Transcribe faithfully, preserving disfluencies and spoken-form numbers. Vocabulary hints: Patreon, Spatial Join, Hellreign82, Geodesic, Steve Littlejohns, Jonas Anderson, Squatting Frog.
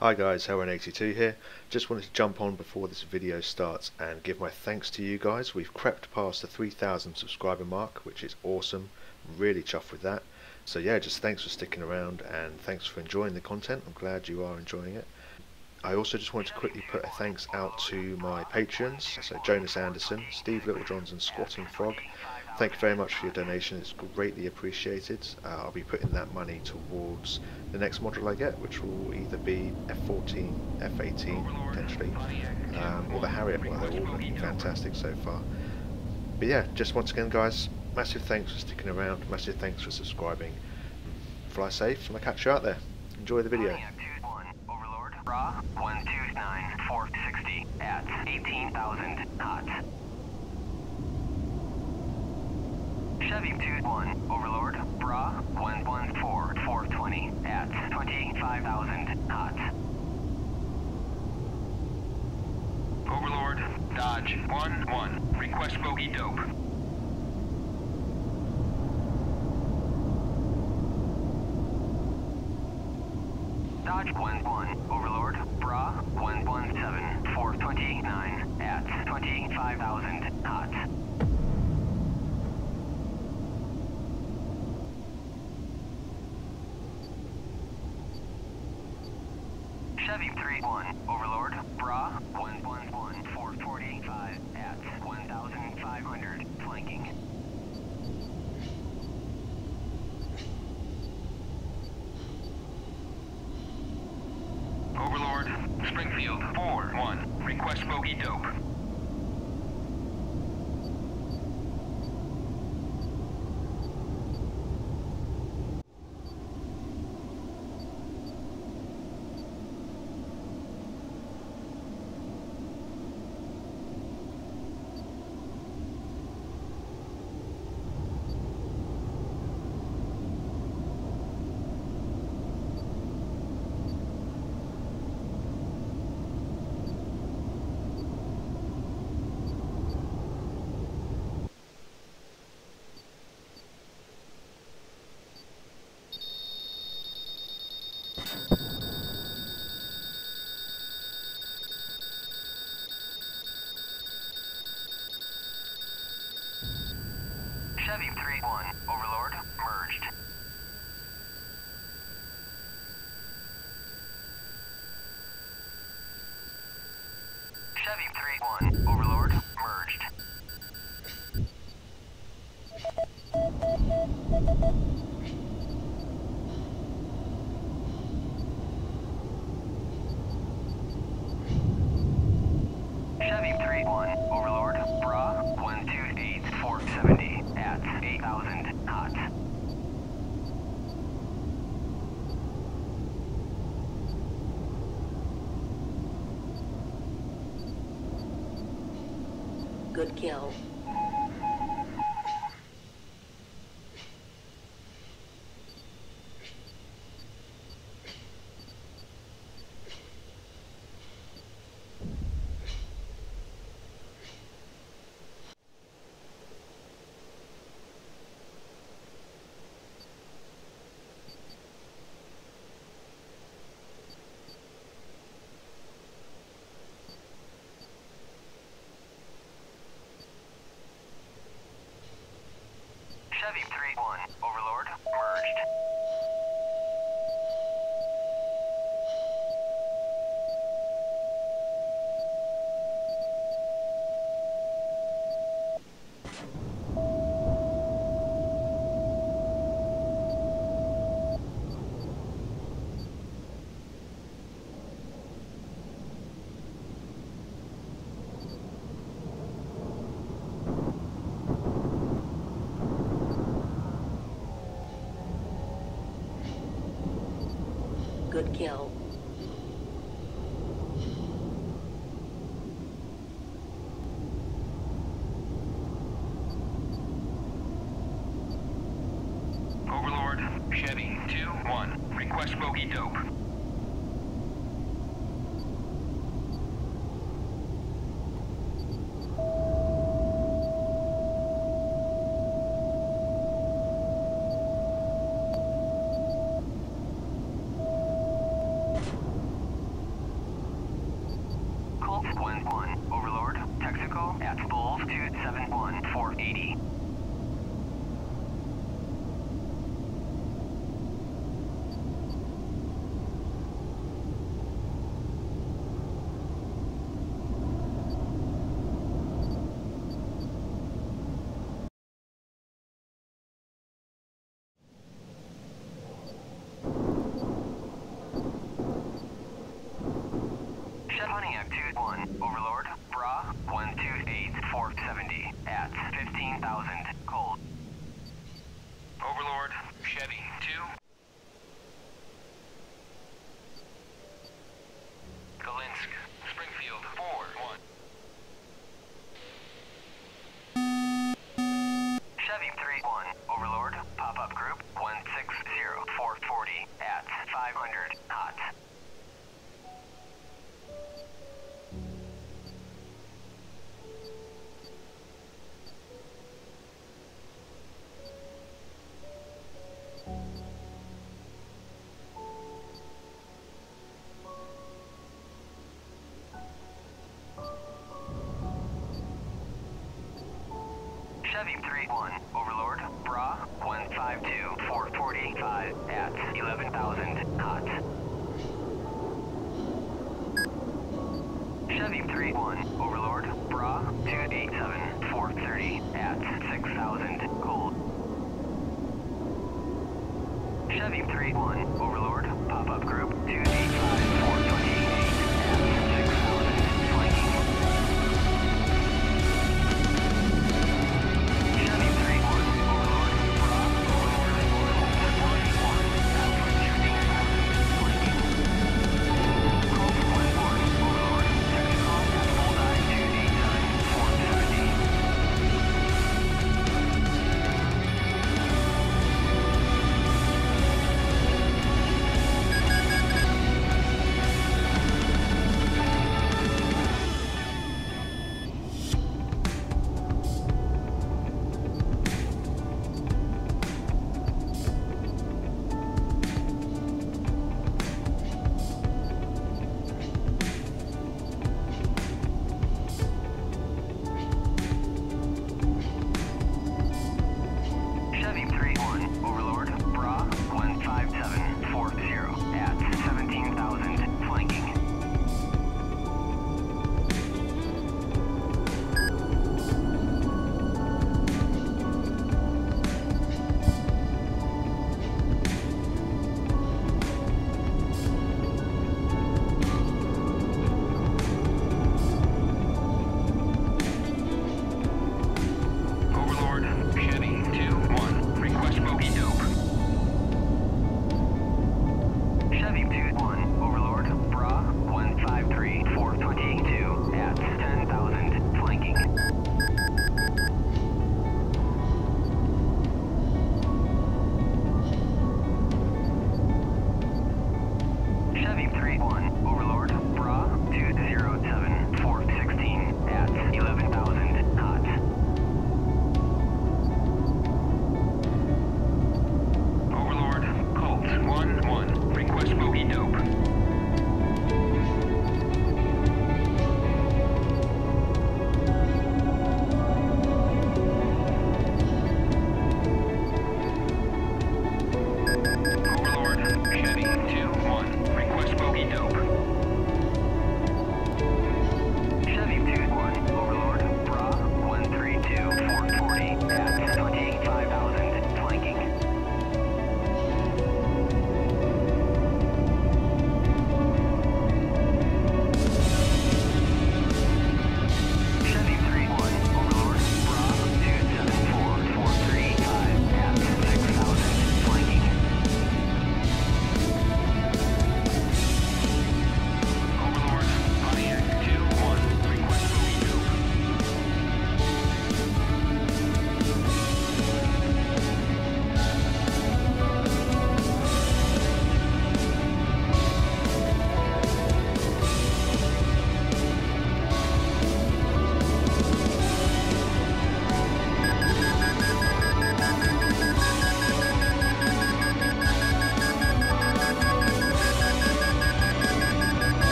Hi guys, Hellreign eighty-two here. Just wanted to jump on before this video starts and give my thanks to you guys. We've crept past the three thousand subscriber mark, which is awesome. I'm really chuffed with that. So yeah, just thanks for sticking around and thanks for enjoying the content. I'm glad you are enjoying it. I also just wanted to quickly put a thanks out to my Patreons, so Jonas Anderson, Steve Littlejohns and Squatting Frog. Thank you very much for your donation, it's greatly appreciated. Uh, I'll be putting that money towards the next module I get, which will either be F fourteen, F eighteen potentially, um, or the Harrier. Well, they're all looking fantastic so far. But yeah, just once again guys, massive thanks for sticking around, massive thanks for subscribing. Fly safe and I'll catch you out there. Enjoy the video. Overlord, raw, one two nine four sixty at eighteen thousand knots. Chevy two one, Overlord, Bra, one one four four two zero at twenty-five thousand knots. Overlord, Dodge, one one, request bogey dope. Dodge, one one, Overlord, Bra, one one seven four two nine at twenty-five thousand knots. Chevy three one, Overlord, Bra, one one one four four five at one thousand five hundred, flanking. Overlord, Springfield four one, request bogey dope. Chevy three one, Overlord, merged. Chevy three one, Overlord, merged. Chevy three one, Overlord, Bra, one two eight four seventy. eight thousand knots. Good kill. Chevy three one, Overlord, merged. Good kill. Overlord, Chevy two one, request bogey dope. Chevy two. Chevy three one, Overlord, Bra, one five two four four eight five at eleven thousand, hot. Chevy three one, Overlord, Bra, two eight seven four three at six thousand, cold. Chevy three one, Overlord, pop-up group, two eight four.